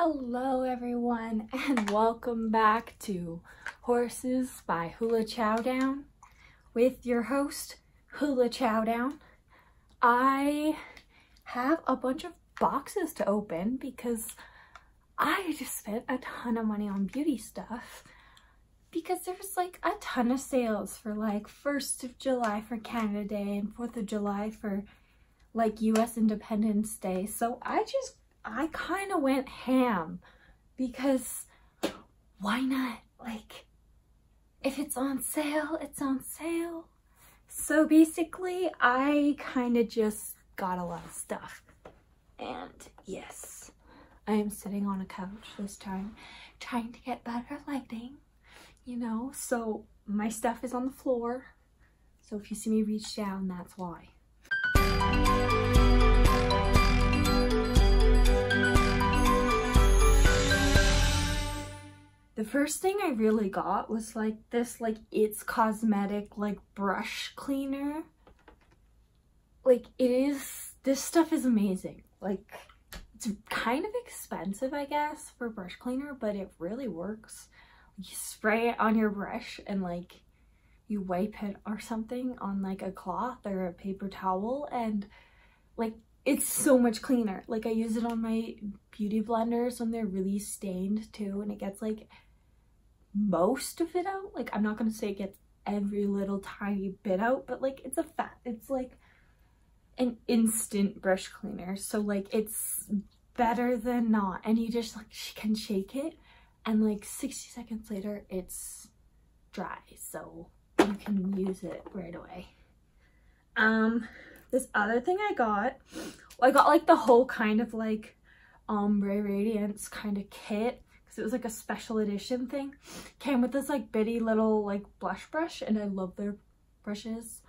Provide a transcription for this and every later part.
Hello everyone and welcome back to Horses by Hoola Chowdown with your host Hoola Chowdown. I have a bunch of boxes to open because I just spent a ton of money on beauty stuff because there was like a ton of sales for like 1st of July for Canada Day and 4th of July for like US Independence Day. So I kind of went ham because why not? Like, if it's on sale, it's on sale. So basically, I kind of just got a lot of stuff. And yes, I am sitting on a couch this time, trying to get better lighting, you know? So my stuff is on the floor. So if you see me reach down, that's why. The first thing I really got was like this like It's Cosmetic like brush cleaner. Like it is, this stuff is amazing. Like it's kind of expensive I guess for brush cleaner, but it really works. You spray it on your brush and like you wipe it or something on like a cloth or a paper towel and like it's so much cleaner. Like I use it on my beauty blenders when they're really stained too, and it gets like most of it out. Like I'm not gonna say it gets every little tiny bit out, but like it's like an instant brush cleaner. So like it's better than not. And you just like can shake it and like 60 seconds later it's dry. So you can use it right away. This other thing I got, well, I got like the whole kind of like ombre radiance kind of kit because it was like a special edition thing. Came with this like bitty little like blush brush, and I love their brushes,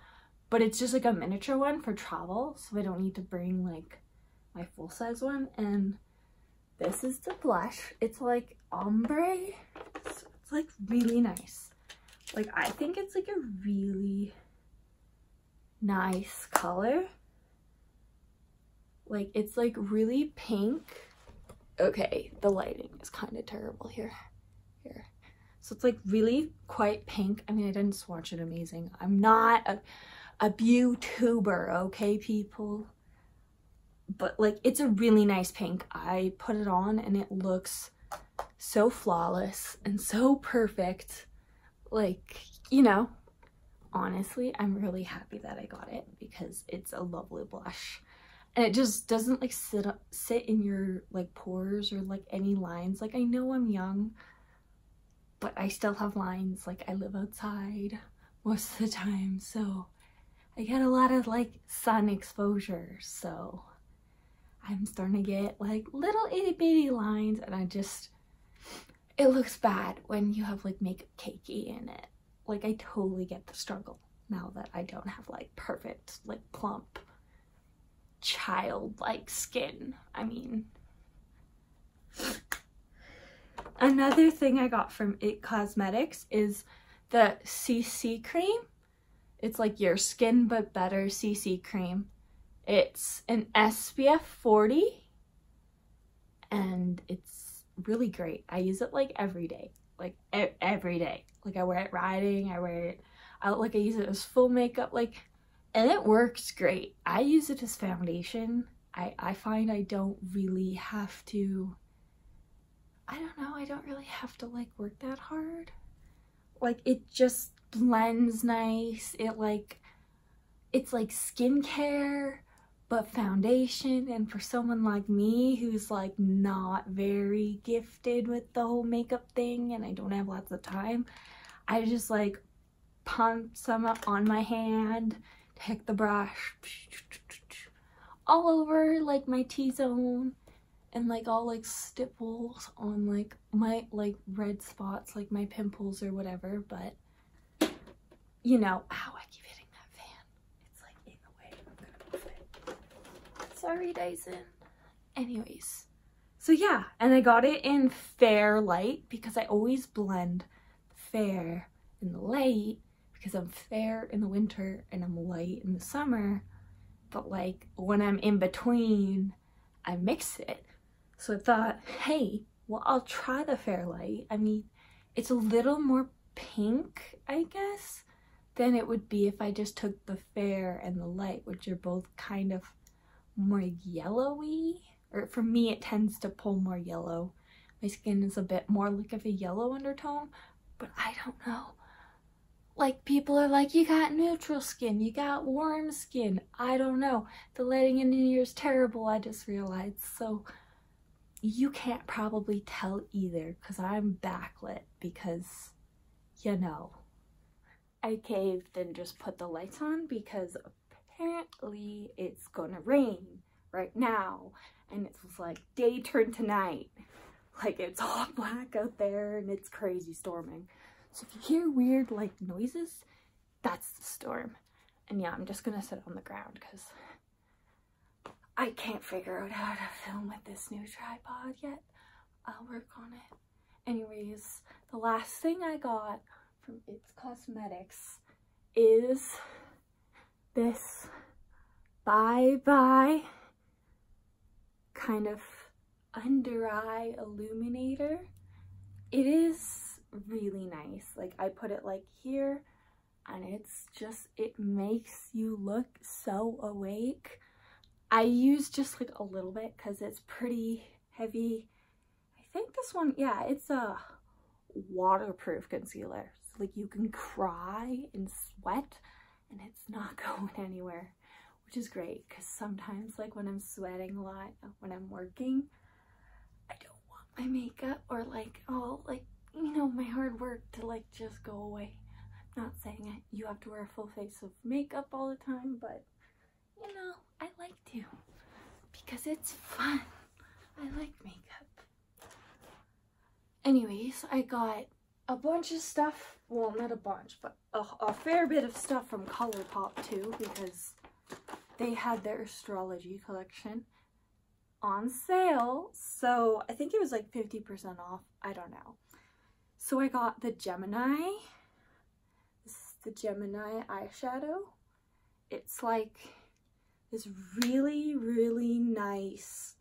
but it's just like a miniature one for travel, so I don't need to bring like my full size one. And this is the blush. It's like ombre, so it's like really nice. Like I think it's like a really nice color. Like it's like really pink. Okay, the lighting is kind of terrible here. So it's like really quite pink. I mean, I didn't swatch it amazing. I'm not a beautuber, okay people, but like it's a really nice pink. I put it on and it looks so flawless and so perfect. Like, you know, honestly, I'm really happy that I got it because it's a lovely blush and it just doesn't like sit in your like pores or like any lines. Like I know I'm young, but I still have lines. Like I live outside most of the time, so I get a lot of like sun exposure, so I'm starting to get like little itty bitty lines, and I just, it looks bad when you have like makeup cakey in it. Like I totally get the struggle now that I don't have like perfect, like plump, childlike skin. I mean, another thing I got from It Cosmetics is the CC cream. It's like your skin but better CC cream. It's an SPF 40 and it's really great. I use it like every day. Like every day. Like I wear it riding, I wear it out, like I use it as full makeup, like, and it works great. I use it as foundation. I find I don't really have to, I don't know, I don't really have to like work that hard. Like it just blends nice. It like, it's like skincare but foundation, and for someone like me who's like not very gifted with the whole makeup thing and I don't have lots of time, I just like pump some up on my hand, take the brush all over like my T-zone and like all like stipples on like my like red spots, like my pimples or whatever. But you know, ow, I keep hitting. Sorry, Dyson. Anyways, so yeah, and I got it in fair light because I always blend fair and light because I'm fair in the winter and I'm light in the summer. But like when I'm in between, I mix it. So I thought, hey, well, I'll try the Fairlight. I mean, it's a little more pink, I guess, than it would be if I just took the Fair and the Light, which are both kind of more yellowy. Or for me, it tends to pull more yellow. My skin is a bit more like of a yellow undertone, but I don't know. Like, people are like, you got neutral skin, you got warm skin. I don't know. The lighting in here is terrible, I just realized. So you can't probably tell either, because I'm backlit, because, you know. I caved and just put the lights on because apparently it's gonna rain right now. And it's just like day turned to night. Like, it's all black out there and it's crazy storming. So if you hear weird, like, noises, that's the storm. And yeah, I'm just gonna sit on the ground because I can't figure out how to film with this new tripod yet. I'll work on it. Anyways, the last thing I got from It Cosmetics is this bye-bye kind of under eye illuminator. It is really nice. Like, I put it like here and it's just, it makes you look so awake. I use just like a little bit because it's pretty heavy. I think this one, yeah, it's a waterproof concealer. So, like, you can cry and sweat and it's not going anywhere, which is great because sometimes, like, when I'm sweating a lot, when I'm working, I don't want my makeup or, like, all, like, you know, my hard work to, like, just go away. I'm not saying it, you have to wear a full face of makeup all the time, but, you know, I like to because it's fun. I like makeup. Anyways, I got a bunch of stuff, well, not a bunch, but a fair bit of stuff from ColourPop too, because they had their astrology collection on sale. So I think it was like 50% off, I don't know. So I got the Gemini. This is the Gemini eyeshadow. It's like this really, really nice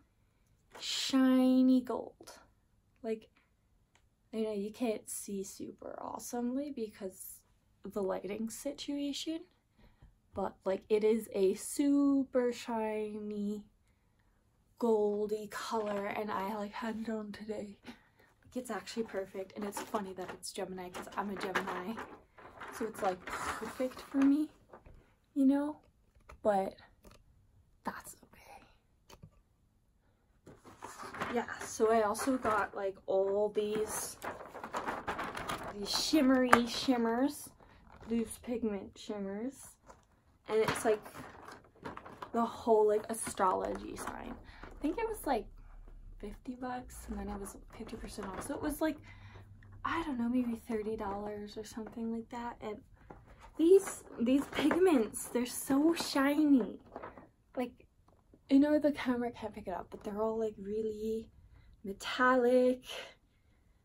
shiny gold. Like, I know you can't see super awesomely because of the lighting situation, but, like, it is a super shiny goldy color, and I, like, had it on today. Like, it's actually perfect, and it's funny that it's Gemini because I'm a Gemini, so it's, like, perfect for me, you know, but that's okay. Yeah, so I also got, like, all these shimmery shimmers, loose pigment shimmers, and it's, like, the whole, like, astrology sign. I think it was, like, 50 bucks, and then it was 50% off. So it was, like, I don't know, maybe $30 or something like that. And these pigments, they're so shiny. Like, I know the camera can't pick it up, but they're all, like, really metallic,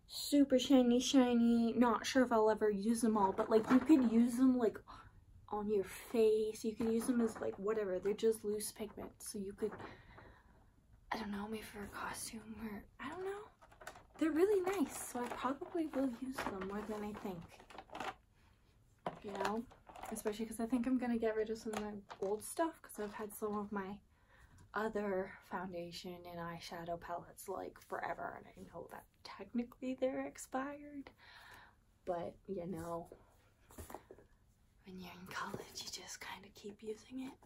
super shiny. Not sure if I'll ever use them all, but, like, you could use them, like, on your face. You can use them as, like, whatever. They're just loose pigment, so you could, I don't know, maybe for a costume, or I don't know. They're really nice, so I probably will use them more than I think, you know, especially because I think I'm gonna get rid of some of my old stuff because I've had some of my other foundation and eyeshadow palettes, like, forever, and I know that technically they're expired, but, you know, when you're in college, you just kind of keep using it.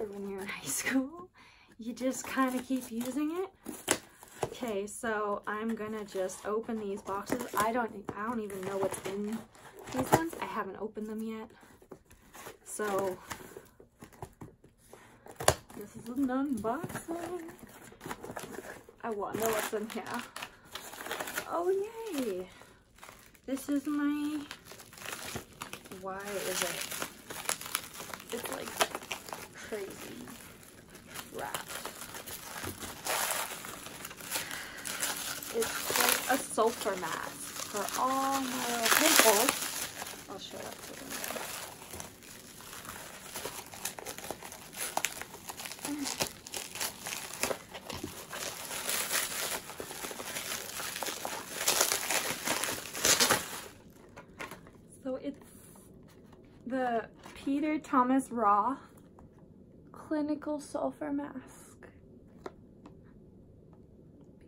Or when you're in high school, you just kind of keep using it. Okay, so I'm gonna just open these boxes. I don't even know what's in these ones. I haven't opened them yet. So this is an unboxing. I want to know what's in here. Oh, yay! This is my, why is it, it's like crazy wrapped. It's like a sulfur mask for all my little pimples. I'll show that to you. the Peter Thomas Roth Clinical Sulfur Mask.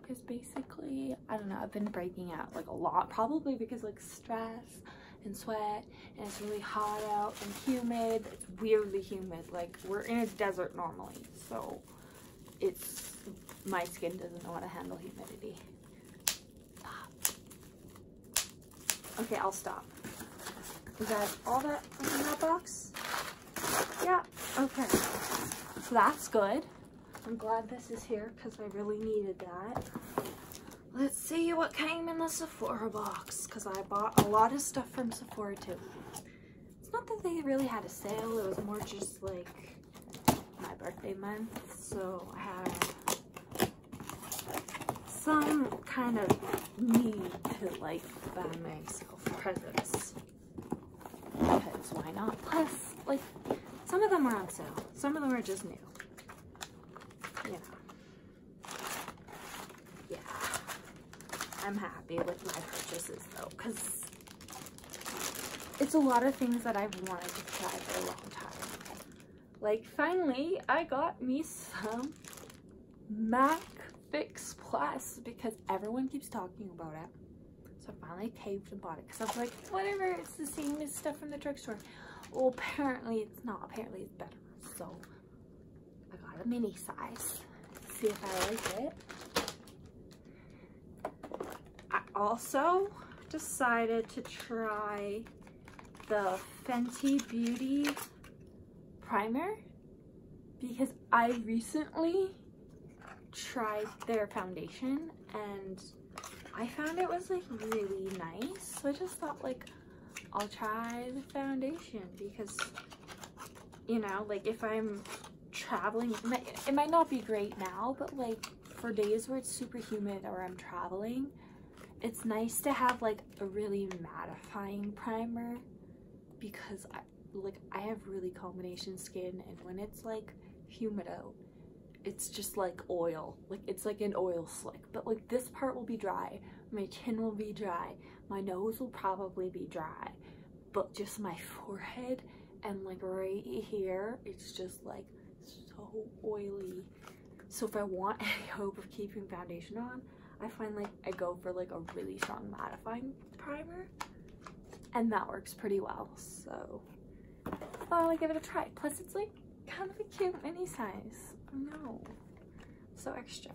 Because basically, I don't know, I've been breaking out like a lot. Probably because like stress and sweat, and it's really hot out and humid. It's weirdly humid. Like, we're in a desert normally, so it's, my skin doesn't know how to handle humidity. Okay, I'll stop. Is that all that was in that box? Yeah, okay. So that's good. I'm glad this is here because I really needed that. Let's see what came in the Sephora box because I bought a lot of stuff from Sephora too. It's not that they really had a sale, it was more just like my birthday month. So I had some kind of need to like buy myself presents. Because why not? Plus, like, some of them are on sale. Some of them are just new. You know. Yeah. I'm happy with my purchases, though, because it's a lot of things that I've wanted to try for a long time. Like, finally, I got me some MAC Fix Plus, because everyone keeps talking about it. So I finally caved and bought it because I was like, whatever, it's the same as stuff from the drugstore. Well, apparently it's not. Apparently it's better. So I got a mini size. See if I like it. I also decided to try the Fenty Beauty primer because I recently tried their foundation and I found it was like really nice, so I just thought like I'll try the foundation because, you know, like if I'm traveling, it might not be great now, but like for days where it's super humid or I'm traveling, it's nice to have like a really mattifying primer because I have really combination skin, and when it's like humid out, it's just like oil, like it's like an oil slick, but like this part will be dry, my chin will be dry, my nose will probably be dry, but just my forehead and like right here, it's just like so oily. So if I want any hope of keeping foundation on, I find like I go for like a really strong mattifying primer, and that works pretty well. So I thought I'd give it a try. Plus it's like kind of a cute mini size. No, so extra.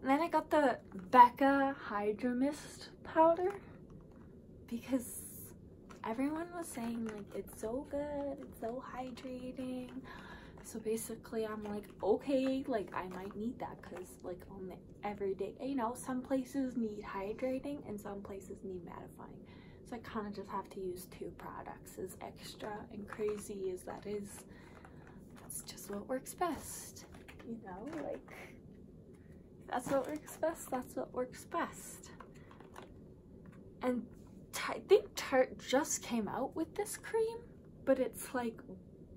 And then I got the Becca Hydromist powder because everyone was saying like it's so good, it's so hydrating. So basically I'm like, okay, like I might need that because like on the everyday, you know, some places need hydrating and some places need mattifying. So I kind of just have to use two products, as extra and crazy as that is. It's just what works best, you know, like if that's what works best, that's what works best. And I think Tarte just came out with this cream, but it's like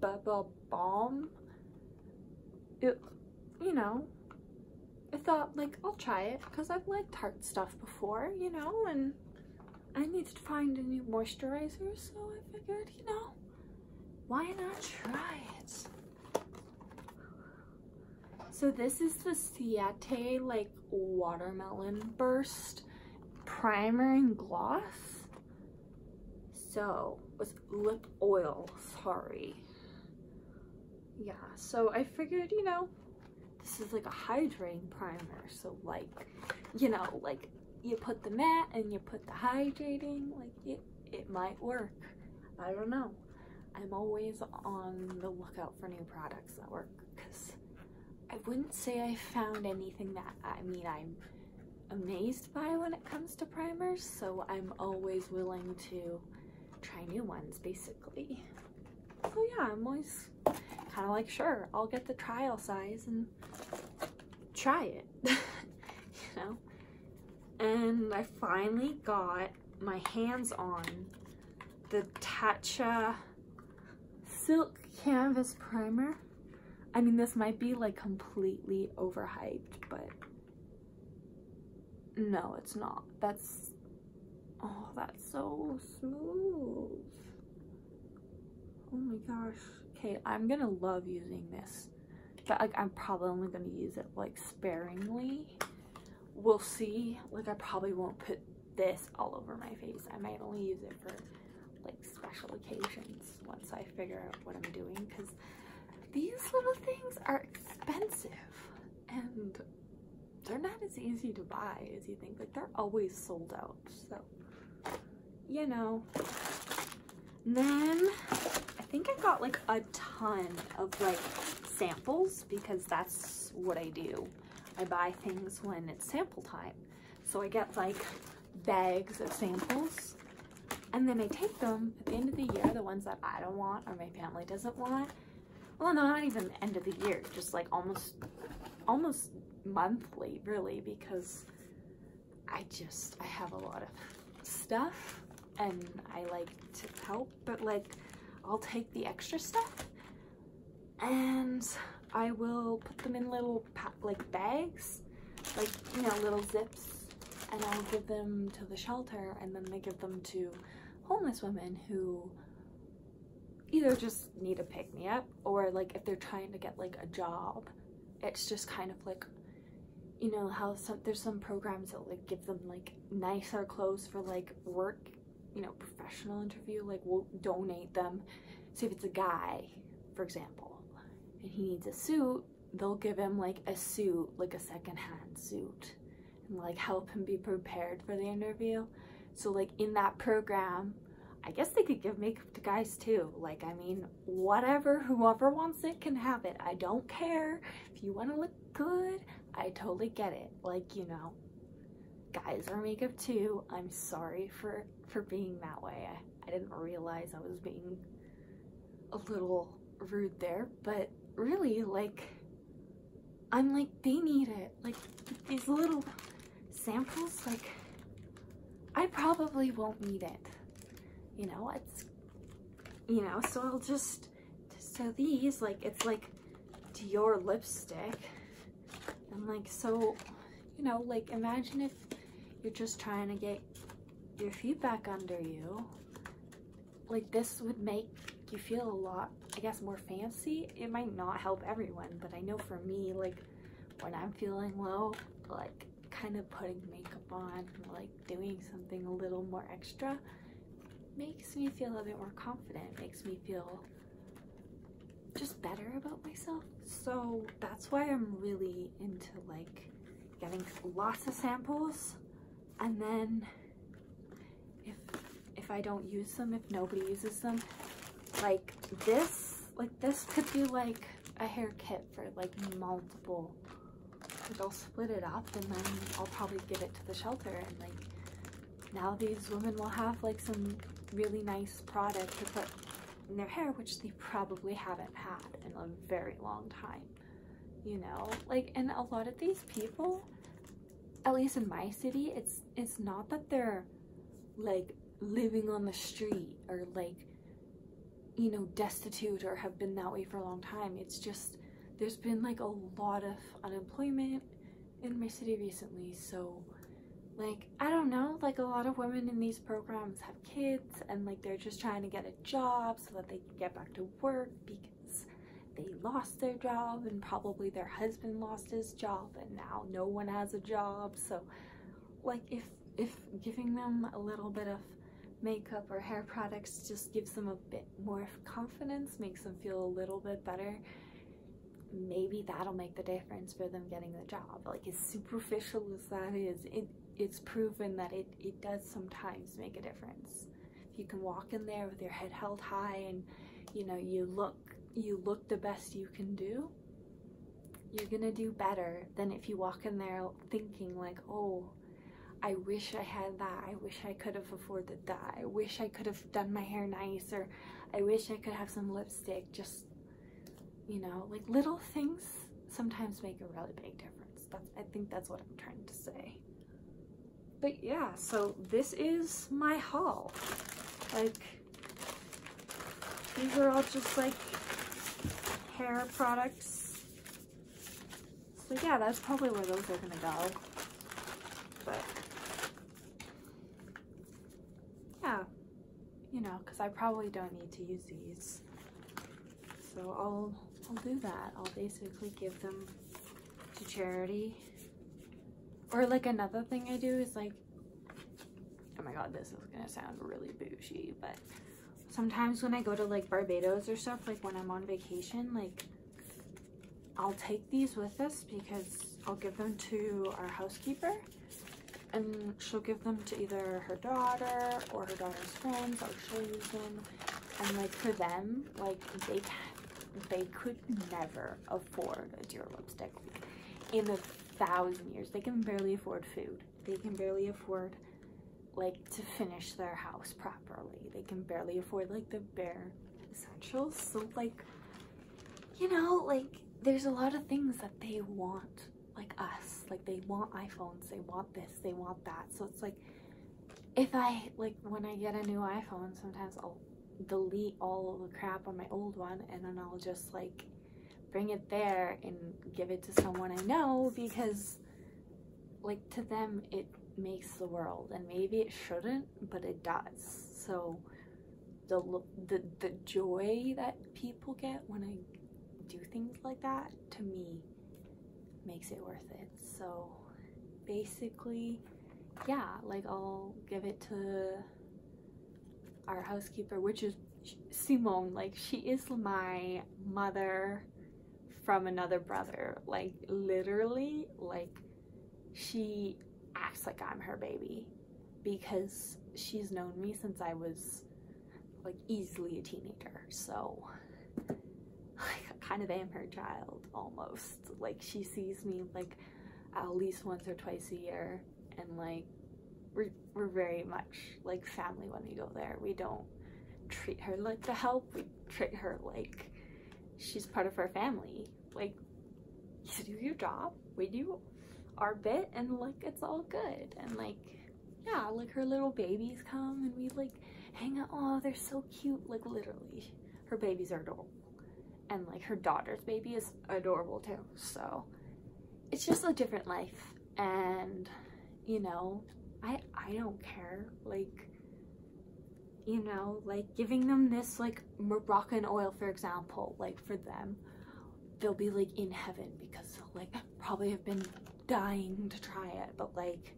bubble balm. You know, I thought like I'll try it because I've liked Tarte stuff before, you know, and I needed to find a new moisturizer, so I figured, you know, why not try it? So this is the Ciate like watermelon burst primer and gloss. So with lip oil, sorry. Yeah, so I figured, you know, this is like a hydrating primer. So like, you know, like you put the matte and you put the hydrating, like it might work. I don't know. I'm always on the lookout for new products that work because I wouldn't say I found anything that, I mean, I'm amazed by when it comes to primers, so I'm always willing to try new ones, basically. So yeah, I'm always kind of like, sure, I'll get the trial size and try it, you know? And I finally got my hands on the Tatcha Silk Canvas Primer. I mean, this might be like completely overhyped, but no, it's not. That's, oh, that's so smooth. Oh my gosh. Okay, I'm gonna love using this, but like I'm probably only gonna use it like sparingly. We'll see. Like I probably won't put this all over my face. I might only use it for like special occasions once I figure out what I'm doing, because these little things are expensive and they're not as easy to buy as you think. Like they're always sold out, so you know. And then I think I got like a ton of like samples, because that's what I do. I buy things when it's sample time. So I get like bags of samples, and then I take them at the end of the year, the ones that I don't want or my family doesn't want. Well, no, not even the end of the year, just like almost monthly really, because I have a lot of stuff and I like to help, but like I'll take the extra stuff and I will put them in little like bags, like, you know, little zips, and I'll give them to the shelter, and then they give them to homeless women who either just need a pick-me-up, or like if they're trying to get like a job. It's just kind of like, you know, how there's some programs that like give them like nicer clothes for like work, you know, professional interview, like we'll donate them. So if it's a guy, for example, and he needs a suit, they'll give him like a suit, like a secondhand suit, and like help him be prepared for the interview. So like in that program, I guess they could give makeup to guys too. Like, I mean, whatever, whoever wants it can have it. I don't care. If you want to look good, I totally get it. Like, you know, guys are makeup too. I'm sorry for being that way. I didn't realize I was being a little rude there, but really, like, I'm like, they need it. Like, these little samples, like, I probably won't need it. You know, it's, you know, so I'll just, so these, like, it's like Dior lipstick, and like, so, you know, like, imagine if you're just trying to get your feet back under you, like, this would make you feel a lot, I guess, more fancy. It might not help everyone, but I know for me, like, when I'm feeling low, like, kind of putting makeup on, like, doing something a little more extra makes me feel a bit more confident, makes me feel just better about myself. So that's why I'm really into like getting lots of samples, and then if I don't use them, if nobody uses them, like this could be like a hair kit for like multiple, like I'll split it up and then I'll probably give it to the shelter, and like now these women will have like some really nice product to put in their hair, which they probably haven't had in a very long time, you know? Like, and a lot of these people, at least in my city, it's not that they're like living on the street or like, you know, destitute or have been that way for a long time. It's just, there's been like a lot of unemployment in my city recently, so like, I don't know, like a lot of women in these programs have kids, and like they're just trying to get a job so that they can get back to work, because they lost their job and probably their husband lost his job and now no one has a job. So like if giving them a little bit of makeup or hair products just gives them a bit more confidence, makes them feel a little bit better, maybe that'll make the difference for them getting the job. Like, as superficial as that is, it's proven that it does sometimes make a difference. If you can walk in there with your head held high and, you know, you look the best you can do, you're gonna do better than if you walk in there thinking like, oh, I wish I had that, I wish I could have afforded that, I wish I could have done my hair nicer, I wish I could have some lipstick. Just, you know, like little things sometimes make a really big difference. I think that's what I'm trying to say. But yeah, so this is my haul. Like, these are all just like hair products. So yeah, that's probably where those are gonna go. But yeah, you know, because I probably don't need to use these. so I'll do that. I'll basically give them to charity. Or like another thing I do is like, oh my god, this is gonna sound really bougie, but sometimes when I go to like Barbados or stuff, like when I'm on vacation, like I'll take these with us because I'll give them to our housekeeper and she'll give them to either her daughter or her daughter's friends, or she'll use them. And like for them, like they could never afford a Dior lipstick in a 1,000 years. They can barely afford food. They can barely afford like to finish their house properly. They can barely afford like the bare essentials. So like, you know, like there's a lot of things that they want, like us, like they want iPhones, they want this, they want that. So it's like, if I like when I get a new iPhone, sometimes I'll delete all of the crap on my old one and then I'll just like bring it there and give it to someone I know, because like to them it makes the world, and maybe it shouldn't, but it does. So the joy that people get when I do things like that, to me, makes it worth it. So basically, yeah, like I'll give it to our housekeeper, which is Simone. Like she is my mother from another brother. Like literally, like she acts like I'm her baby because she's known me since I was like easily a teenager. So like I kind of am her child almost. Like she sees me like at least once or twice a year, and like we're very much like family when we go there. We don't treat her like the help, we treat her like she's part of our family. Like you do your job, we do our bit, and like it's all good. And like, yeah, like her little babies come and we like hang out. Oh, they're so cute. Like literally her babies are adorable, and like her daughter's baby is adorable too. So it's just a different life. And you know, I don't care, like, you know, like giving them this like Moroccan oil, for example, like for them, they'll be like in heaven because they'll like probably have been dying to try it. But like,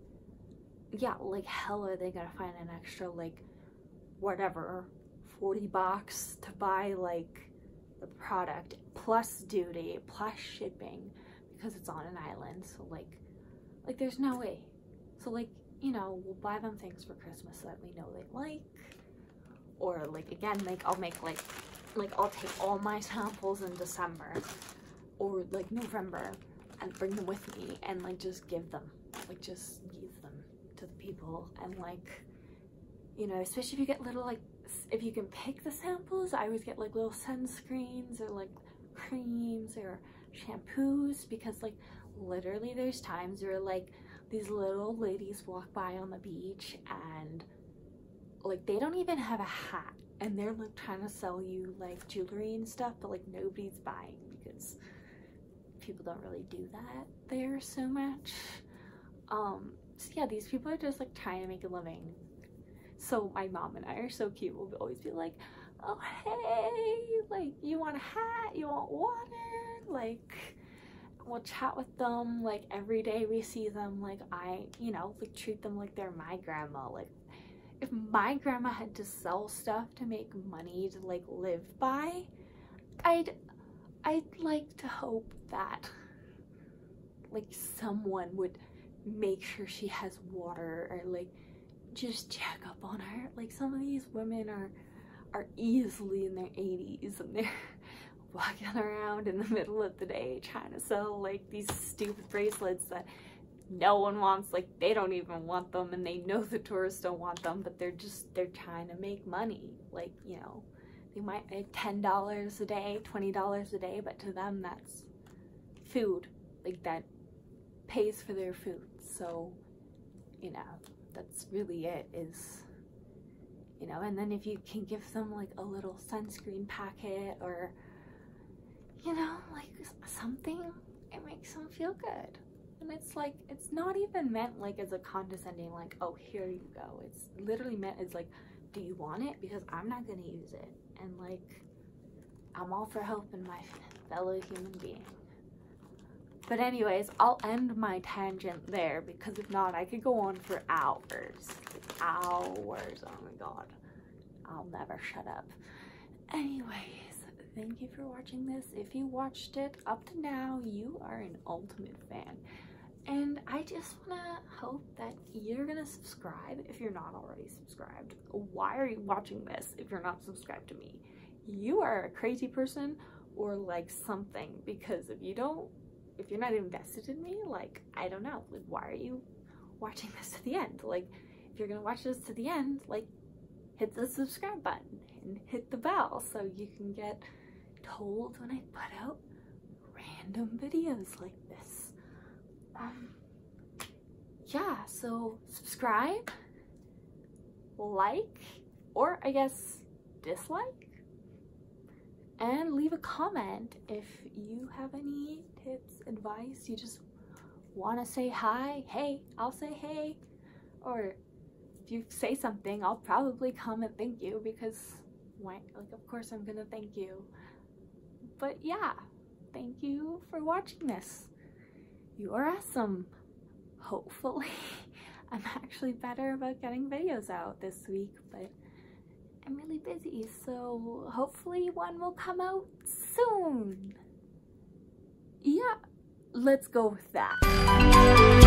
yeah, like hell are they gonna find an extra like whatever $40 to buy like the product plus duty plus shipping because it's on an island. So like there's no way. So like, you know, we'll buy them things for Christmas that we know they like, or like again, like I'll make like I'll take all my samples in December or like November and bring them with me and like just give them, like just give them to the people. And like, you know, especially if you get little, like if you can pick the samples, I always get like little sunscreens or like creams or shampoos, because like literally there's times where like these little ladies walk by on the beach and like they don't even have a hat and they're like trying to sell you like jewelry and stuff, but like nobody's buying because people don't really do that there so much. So yeah, these people are just like trying to make a living. So my mom and I are so cute. We'll always be like, oh hey, like you want a hat, you want water, like we'll chat with them. Like every day we see them, like I, you know, like treat them like they're my grandma. Like if my grandma had to sell stuff to make money to like live by, I'd like to hope that like someone would make sure she has water or like just check up on her. Like some of these women are easily in their 80s and they're walking around in the middle of the day trying to sell like these stupid bracelets that no one wants. Like they don't even want them and they know the tourists don't want them, but they're trying to make money. Like, you know, they might make $10 a day, $20 a day, but to them that's food. Like that pays for their food. So, you know, that's really it is, you know. And then if you can give them like a little sunscreen packet or, you know, like something, it makes them feel good. And it's like, it's not even meant like as a condescending, like, oh, here you go. It's literally meant as like, do you want it? Because I'm not gonna use it. And like, I'm all for helping my fellow human being. But anyways, I'll end my tangent there, because if not, I could go on for hours. Hours, oh my god. I'll never shut up. Anyways, thank you for watching this. If you watched it up to now, you are an ultimate fan. And I just wanna hope that you're gonna subscribe if you're not already subscribed. Why are you watching this if you're not subscribed to me? You are a crazy person or like something, because if you don't, if you're not invested in me, like, I don't know, like, why are you watching this to the end? Like, if you're gonna watch this to the end, like, hit the subscribe button and hit the bell so you can get told when I put out random videos like this. Yeah, so subscribe, like, or I guess dislike, and leave a comment if you have any tips, advice, you just want to say hi, hey, I'll say hey, or if you say something, I'll probably comment thank you, because why, like, of course I'm gonna thank you. But yeah, thank you for watching this. You are awesome. Hopefully I'm actually better about getting videos out this week, but I'm really busy, so hopefully one will come out soon. Yeah, let's go with that.